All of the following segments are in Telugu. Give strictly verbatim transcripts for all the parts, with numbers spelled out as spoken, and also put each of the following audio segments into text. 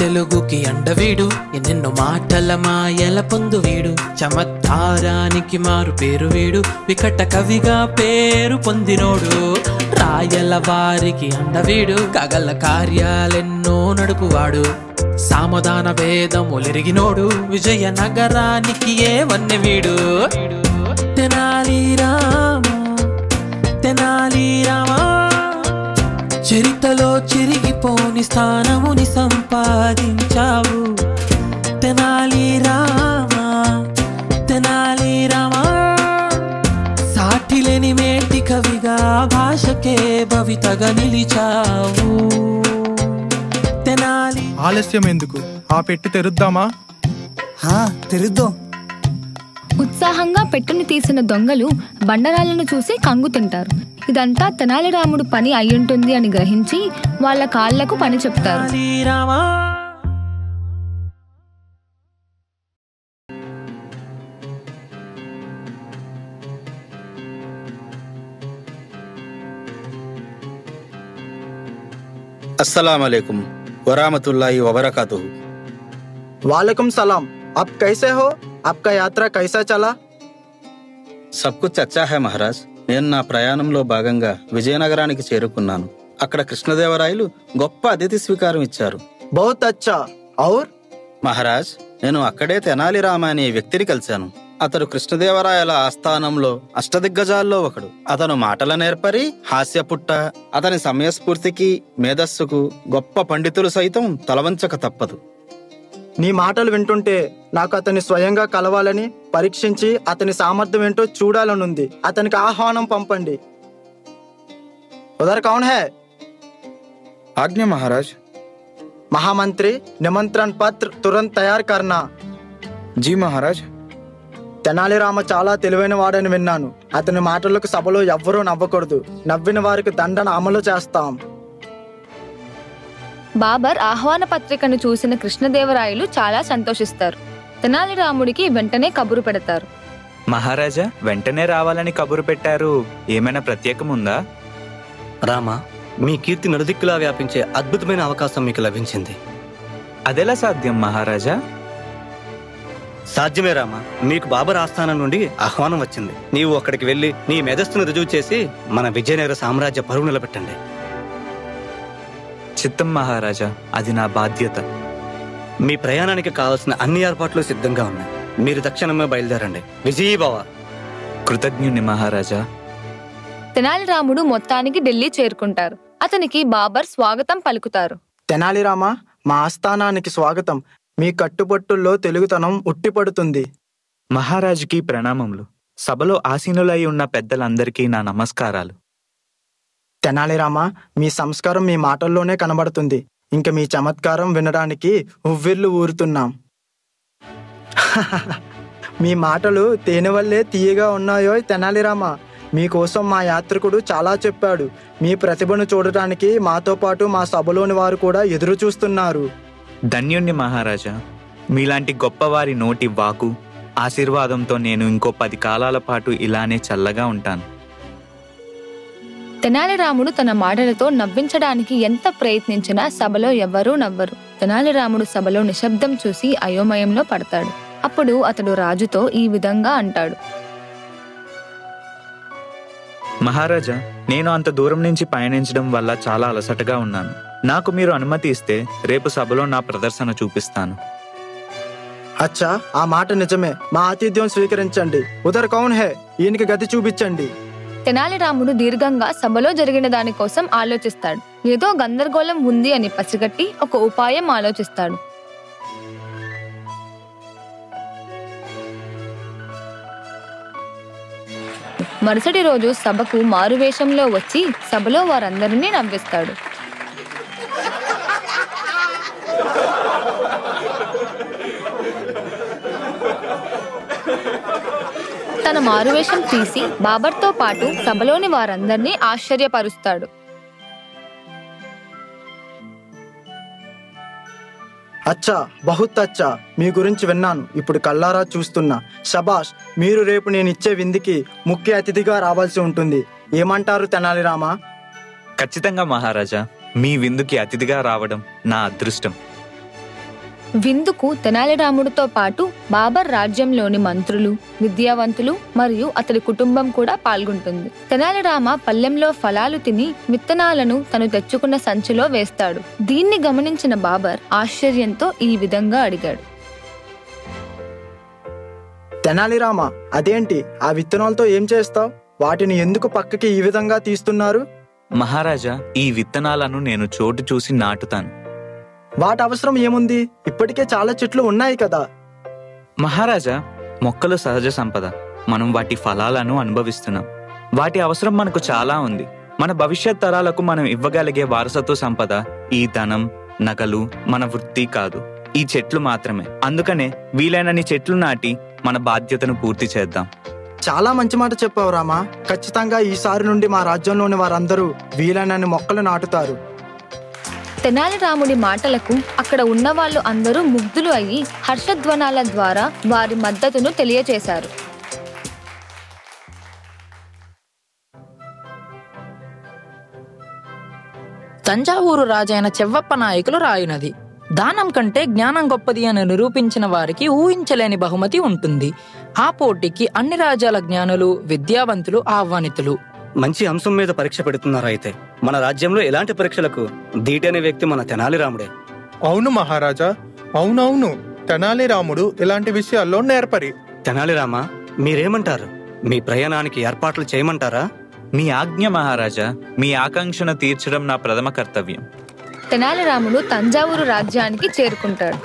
తెలుగుకి అండవీడు ఎన్నెన్నో మాటల మాయల పొందువీడు చమత్కారానికి మారు పేరు వీడు వికట కవిగా పేరు పొందినోడు రాయల వారికి అండవీడు గగల కార్యాలెన్నో నడుపువాడు సామదాన వేదములెరిగినోడు విజయనగరానికి ఏవన్న వీడు తెనాలి రామ తెనాలి రామ చరితలో చిరిగిపోని స్థానముని సంపాదించావు తెనాలి రామ తెనాలి రామ సాటిలేని మేటి కవిగా భాషకే భవితగా నిలిచావు తెనాలి ఆలస్యం ఎందుకు ఆ పెట్టు తెరుద్దామా హా తెరుద్దాం ఉత్సాహంగా పెట్టుని తీసిన దొంగలు బండరాలను చూసి కంగు తింటారు ఇదంతా తెనాలి రాముడు పని అయ్యుంటుంది అని గ్రహించి వాళ్ళ కాళ్ళకు పని చెప్తారు अस्सलाम वालेकुम वरहमतुल्लाहि वबरकातुहु। वालेकुम सलाम। आप कैसे हो? आपका यात्रा कैसा चला? सब कुछ अच्छा है महाराज। నేను నా ప్రయాణంలో భాగంగా విజయనగరానికి చేరుకున్నాను. అక్కడ కృష్ణదేవరాయలు గొప్ప అతిథి స్వీకారం ఇచ్చారు. బహుత్ అచ్చా ఔర్ మహారాజ్, నేను అక్కడే తెనాలి రామ అనే వ్యక్తిని కలిశాను. అతడు కృష్ణదేవరాయల ఆస్థానంలో అష్టదిగ్గజాల్లో ఒకడు. అతను మాటల నేర్పరి, హాస్యపుట్ట. అతని సమయస్ఫూర్తికి, మేధస్సుకు గొప్ప పండితులు సైతం తలవంచక తప్పదు. నీ మాటలు వింటుంటే నాకు అతన్ని స్వయంగా కలవాలని, పరీక్షించి అతని సామర్థ్యం ఏంటో చూడాలనుంది. అతనికి ఆహ్వానం పంపండి. ఉదర్ కౌన్ హై? ఆజ్ఞ మహారాజ్. మహామంత్రి, నిమంత్రణ పత్ర తురంత్ తయారు కర్నా. జీ మహారాజ్. తెనాలి రామ చాలా తెలివైన వాడని విన్నాను. అతని మాటలకు సభలో ఎవ్వరూ నవ్వకూడదు. నవ్విన వారికి దండన అమలు చేస్తాం. బాబర్ ఆహ్వాన పత్రికను చూసిన కృష్ణదేవరాయలు చాలా సంతోషిస్తారు. తెనాలి రాముడికి వెంటనే కబురు పెడతారు. మహారాజా, వెంటనే రావాలని కబురు పెట్టారు. ఏమైనా ప్రత్యేకముందా? రామా, మీ కీర్తి నలుదిక్కులా వ్యాపించే అద్భుతమైన అవకాశం మీకు లభించింది. అదెలా సాధ్యం మహారాజా? సాధ్యమే రామా. మీకు బాబర్ ఆస్థానం నుండి ఆహ్వానం వచ్చింది. నీవు అక్కడికి వెళ్ళి నీ మేధస్సును రుజువు చేసి మన విజయనగర సామ్రాజ్య పరువు నిలబెట్టండి. చిత్తం మహారాజా, అది నా బాధ్యత. మీ ప్రయాణానికి కావాల్సిన అన్ని ఏర్పాట్లు సిద్ధంగా ఉన్నాయి. మీరు తక్షణమే బయలుదేరండి. విజయీభవ. కృతజ్ఞుని మహారాజా. తెనాలి రాముడు మొత్తానికి ఢిల్లీ చేరుకుంటారు. అతనికి బాబర్ స్వాగతం పలుకుతారు. తెనాలి రామ, మా ఆస్థానానికి స్వాగతం. మీ కట్టుబట్టుల్లో తెలుగుతనం ఉట్టిపడుతుంది. మహారాజుకి ప్రణామములు. సభలో ఆసీనులై ఉన్న పెద్దలందరికీ నా నమస్కారాలు. తెనాలి రామ, మీ సంస్కారం మీ మాటల్లోనే కనబడుతుంది. ఇంకా మీ చమత్కారం వినడానికి ఉవ్విర్లు ఊరుతున్నాం. మీ మాటలు తేనె వల్లే తీయగా ఉన్నాయో తెనాలి రామ. మీకోసం మా యాత్రికుడు చాలా చెప్పాడు. మీ ప్రతిభను చూడటానికి మాతో పాటు మా సభలోని వారు కూడా ఎదురు చూస్తున్నారు. ధన్యుణ్ణి మహారాజా. మీలాంటి గొప్పవారి నోటి వాకు ఆశీర్వాదంతో నేను ఇంకో పది కాలాల పాటు ఇలానే చల్లగా ఉంటాను. తెనాలి రాముడు తన మాటలతో నవ్వించడానికి ఎంత ప్రయత్నించినా సభలో ఎవ్వరూ నవ్వరు. తెనాలి రాముడు సభలో నిశ్శబ్దం చూసి అయోమయంలో పడతాడు. అప్పుడు అతడు రాజుతో ఈ విధంగా అంటాడు. మహారాజా, నేను అంత దూరం నుంచి పయనించడం వల్ల చాలా అలసటగా ఉన్నాను. నాకు మీరు అనుమతి ఇస్తే రేపు సభలో నా ప్రదర్శన చూపిస్తాను. అచ్చా, ఆ మాట నిజమే. మా ఆతిథ్యం స్వీకరించండి. ఉదర్ కౌన్ హే? ఈయనకి గతి చూపించండి. తెనాలి రాముడు దీర్ఘంగా సభలో జరిగిన దానికోసం ఆలోచిస్తాడు. ఏదో గందరగోళం ఉంది అని పసిగట్టి ఒక ఉపాయం ఆలోచిస్తాడు. మరుసటి రోజు సభకు మారువేషంలో వచ్చి సభలో వారందరినీ నవ్విస్తాడు. తన మారువేషం తీసి బాబర్తో పాటు సభలోని వారందరినీ ఆశ్చర్యపరుస్తాడు. అచ్చా, బహుత్ అచ్చా. మీ గురించి విన్నాను, ఇప్పుడు కల్లారా చూస్తున్నా. శబాష్, మీరు రేపు నేను ఇచ్చే విందుకి ముఖ్య అతిథిగా రావాల్సి ఉంటుంది. ఏమంటారు తెనాలి రామ? ఖచ్చితంగా మహారాజా, మీ విందుకి అతిథిగా రావడం నా అదృష్టం. విందుకు తెనాలిరాముడితో పాటు బాబర్ రాజ్యంలోని మంత్రులు, విద్యావంతులు మరియు అతడి కుటుంబం కూడా పాల్గొంటుంది. తెనాలిరామ పల్లెంలో ఫలాలు తిని విత్తనాలను తను తెచ్చుకున్న సంచిలో వేస్తాడు. దీన్ని గమనించిన బాబర్ ఆశ్చర్యంతో ఈ విధంగా అడిగాడు, తెనాలిరామ అదేంటి ఆ విత్తనాలతో ఏం చేస్తావు? వాటిని ఎందుకు పక్కకి ఈ విధంగా తీస్తున్నారు? మహారాజా, ఈ విత్తనాలను నేను చోటు చూసి నాటుతాను. వాటి అవసరం ఏముంది? ఇప్పటికే చాలా చెట్లు ఉన్నాయి కదా. మహారాజా, మొక్కలు సహజ సంపద. మనం వాటి ఫలాలను అనుభవిస్తున్నాం. వాటి అవసరం మనకు చాలా ఉంది. మన భవిష్యత్ తరాలకు మనం ఇవ్వగలిగే వారసత్వ సంపద ఈ ధనం, నగలు, మన వృత్తి కాదు, ఈ చెట్లు మాత్రమే. అందుకనే వీలైనన్ని చెట్లు నాటి మన బాధ్యతను పూర్తి చేద్దాం. చాలా మంచి మాట చెప్పావు రామా. ఖచ్చితంగా ఈసారి నుండి మా రాజ్యంలోని వారందరూ వీలైనన్ని మొక్కలు నాటుతారు. తెనాలిరాముడి మాటలకు అక్కడ ఉన్న వాళ్ళు అందరూ ముగ్ధులు అయ్యి హర్షధ్వనాల ద్వారా వారి మద్దతును తెలియచేశారు. తంజావూరు రాజైన చెవ్వప్ప నాయకులు రాయునది. దానం కంటే జ్ఞానం గొప్పది అని నిరూపించిన వారికి ఊహించలేని బహుమతి ఉంటుంది. ఆ పోటీకి అన్ని రాజ్యాల జ్ఞానులు, విద్యావంతులు ఆహ్వానితులు. మంచి అంశం మీద పరీక్ష పెడుతున్నారు. అయితే మన రాజ్యంలో ఎలాంటి పరీక్షలకు ధీటైన వ్యక్తి మన తెనాలిరాముడే. అవును మహారాజా, అవునవును, తెనాలిరాముడు ఇలాంటి విషయాల్లో నేర్పరి. తెనాలిరామ, మీరేమంటారు? మీ ప్రయాణానికి ఏర్పాట్లు చేయమంటారా? మీ ఆజ్ఞ మహారాజా. మీ ఆకాంక్షను తీర్చడం నా ప్రథమ కర్తవ్యం. తెనాలిరాముడు తంజావూరు రాజ్యానికి చేరుకుంటాడు.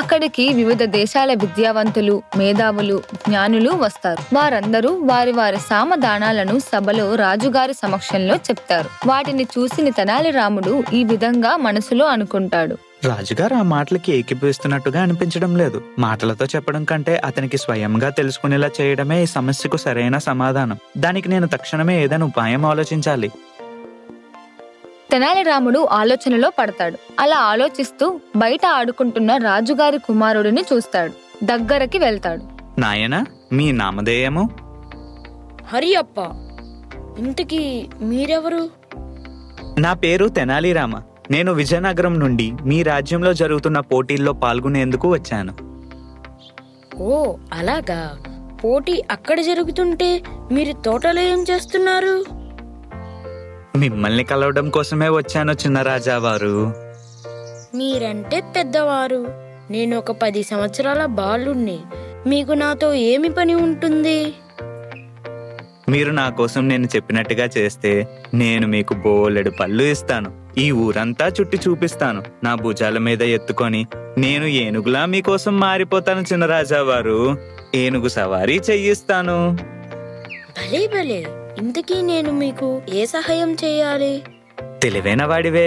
అక్కడికి వివిధ దేశాల విద్యావంతులు, మేధావులు, జ్ఞానులు వస్తారు. వారందరూ వారి వారి సామదానాలను సభలో రాజుగారి సమక్షంలో చెప్తారు. వాటిని చూసిన తెనాలిరాముడు ఈ విధంగా మనసులో అనుకుంటాడు, రాజుగారు ఆ మాటలకి ఏకీభవిస్తున్నట్టుగా అనిపించడం లేదు. మాటలతో చెప్పడం కంటే అతనికి స్వయంగా తెలుసుకునేలా చేయడమే ఈ సమస్యకు సరైన సమాధానం. దానికి నేను తక్షణమే ఏదైనా ఉపాయం ఆలోచించాలి. తెనాలిరాముడు ఆలోచనలో పడతాడు. అలా ఆలోచిస్తూ బయట ఆడుకుంటున్న రాజుగారి కుమారుడిని చూస్తాడు. దగ్గరకి వెళ్తాడు. నాయన, మీ నామధేయము? హరియప్ప. ఇంతకీ మీరెవరు? నా పేరు తెనాలిరామ. నేను విజయనగరం నుండి మీ రాజ్యంలో జరుగుతున్న పోటీల్లో పాల్గొనేందుకు వచ్చాను. ఓ అలాగా, పోటీ అక్కడ జరుగుతుంటే మీరు తోటలో ఏం చేస్తున్నారు? మిమ్మల్ని కలవడం కోసమే వచ్చాను చిన్న రాజావారు. మీరంటే పెద్దవారు. నేను ఒక పది సంవత్సరాల బాలుణ్ణి. మీకు నాతో ఏమి పని ఉంటుంది? మీరు నా కోసం నేను చెప్పినట్టుగా చేస్తే నేను మీకు బోలెడు పళ్ళు ఇస్తాను. ఈ ఊరంతా చుట్టి చూపిస్తాను. నా భుజాల మీద ఎత్తుకొని నేను ఏనుగులా మీకోసం మారిపోతాను చిన్న రాజావారు. ఏనుగు సవారీ చెయ్యిస్తాను. భలే భలే. ఇంతకీ నేను మీకు ఏ సహాయం చేయాలి? తెలివైన వాడివే,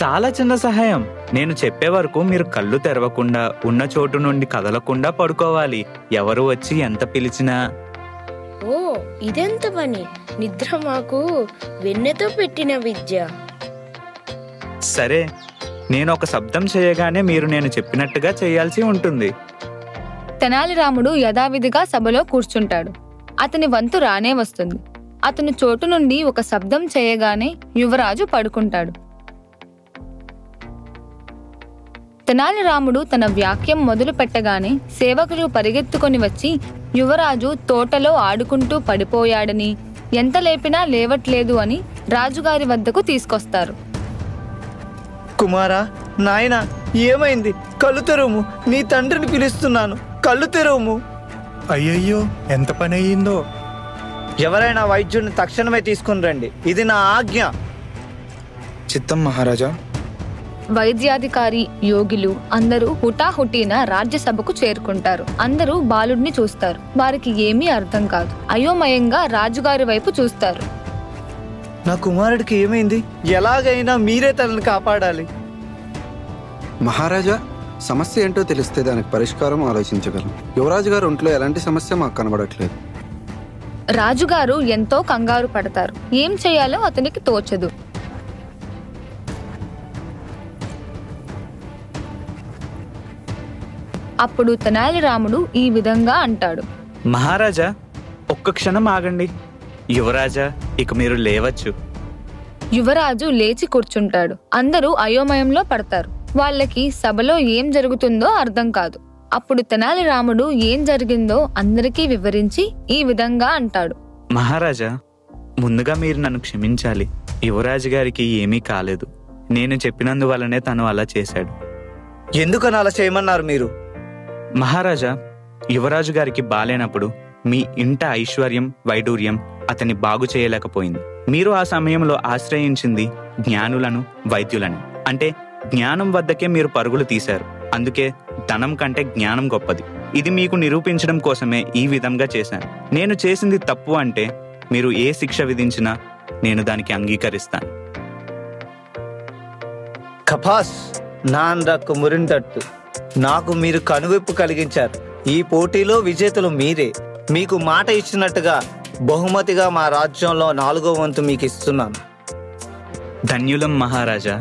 చాలా చిన్న సహాయం. నేను చెప్పే వరకు మీరు కళ్ళు తెరవకుండా ఉన్న చోటు నుండి కదలకుండా పడుకోవాలి. ఎవరు వచ్చి ఎంత పిలిచినా. ఓ ఇదెంత పని! నిద్ర మాకు వెన్నెతో పెట్టిన విద్య. సరే, నేను ఒక శబ్దం చేయగానే మీరు నేను చెప్పినట్టుగా చేయాల్సి ఉంటుంది. తెనాలిరాముడు యథావిధిగా సభలో కూర్చుంటాడు. అతని వంతు రానే వస్తుంది. అతను చోటు నుండి ఒక శబ్దం చేయగానే యువరాజు పడుకుంటాడు. తెనాలిరాముడు తన వాక్యం మొదలు పెట్టగానే సేవకులు పరిగెత్తుకొని వచ్చి యువరాజు తోటలో ఆడుకుంటూ పడిపోయాడని, ఎంత లేపినా లేవట్లేదు అని రాజుగారి వద్దకు తీసుకొస్తారు. కుమారా, నాయన, ఏమైంది? కళ్ళు తెరువు, నీ తండ్రిని పిలుస్తున్నాను, కళ్ళు తెరువు. అయ్యయ్యో, ఎంత పని అయ్యిందో! ఎవరైనా వైద్యుడిని తక్షణమే తీసుకుని రండి, ఇది నా ఆజ్ఞ. చిత్తం మహారాజా. వైద్యాధికారి, యోగులు అందరూ హుటాహుటీన రాజ్యసభకు చేరుకుంటారు. అందరూ బాలుడిని చూస్తారు. వారికి ఏమీ అర్థం కాదు. అయోమయంగా రాజుగారి వైపు చూస్తారు. నా కుమారుడికి ఏమైంది? ఎలాగైనా మీరే తనని కాపాడాలి. మహారాజా, సమస్య ఏంటో తెలిస్తే దానికి పరిష్కారం ఆలోచించగలం. యువరాజు గారు ఒంట్లో ఎలాంటి సమస్య మాకు కనబడట్లేదు. రాజుగారు ఎంతో కంగారు పడతారు. ఏం చేయాలో అతనికి తోచదు. అప్పుడు తెనాలిరాముడు ఈ విధంగా అంటాడు, మహారాజా, ఒక్క క్షణం ఆగండి. యువరాజా, ఇక మీరు లేవచ్చు. యువరాజు లేచి కూర్చుంటాడు. అందరూ అయోమయంలో పడతారు. వాళ్ళకి సభలో ఏం జరుగుతుందో అర్థం కాదు. అప్పుడు తెనాలి రాముడు ఏం జరిగిందో అందరికీ వివరించి ఈ విధంగా అంటాడు. మహారాజా, ముందుగా మీరు నన్ను క్షమించాలి. యువరాజు గారికి ఏమీ కాలేదు. నేను చెప్పినందువల్లనే తను అలా చేశాడు. ఎందుకని అలా చేయమన్నారు మీరు? మహారాజా, యువరాజు గారికి బాలేనప్పుడు మీ ఇంట ఐశ్వర్యం వైడూర్యం అతన్ని బాగు చేయలేకపోయింది. మీరు ఆ సమయంలో ఆశ్రయించింది జ్ఞానులను, వైద్యులను. అంటే జ్ఞానం వద్దకే మీరు పరుగులు తీశారు. అందుకే ధనం కంటే జ్ఞానం గొప్పది. ఇది మీకు నిరూపించడం కోసమే ఈ విధంగా చేశాను. నేను చేసింది తప్పు అంటే మీరు ఏ శిక్ష విధించినా నేను దానికి అంగీకరిస్తాను. కపాస్ నాందకు మురిందట్టు నాకు మీరు కనువిప్పు కలిగించారు. ఈ పోటీలో విజేతలు మీరే. మీకు మాట ఇచ్చినట్టుగా బహుమతిగా మా రాజ్యంలో నాలుగో వంతు మీకు ఇస్తున్నాను. ధన్యులం మహారాజా.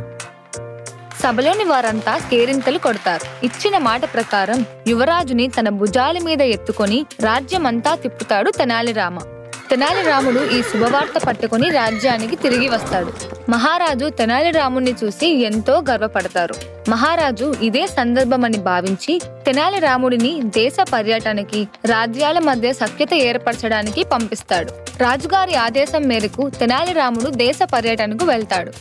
సభలోని వారంతా కేరింతలు కొడతారు. ఇచ్చిన మాట ప్రకారం యువరాజుని తన భుజాల మీద ఎత్తుకొని రాజ్యమంతా తిప్పుతాడు తెనాలి రామ. తెనాలి రాముడు ఈ శుభవార్త పట్టుకుని రాజ్యానికి తిరిగి వస్తాడు. మహారాజు తెనాలి రాముణ్ణి చూసి ఎంతో గర్వపడతారు. మహారాజు ఇదే సందర్భమని భావించి తెనాలి రాముడిని దేశ పర్యటనకి, రాజ్యాల మధ్య సఖ్యత ఏర్పరచడానికి పంపిస్తాడు. రాజుగారి ఆదేశం మేరకు తెనాలి రాముడు దేశ పర్యటనకు వెళ్తాడు.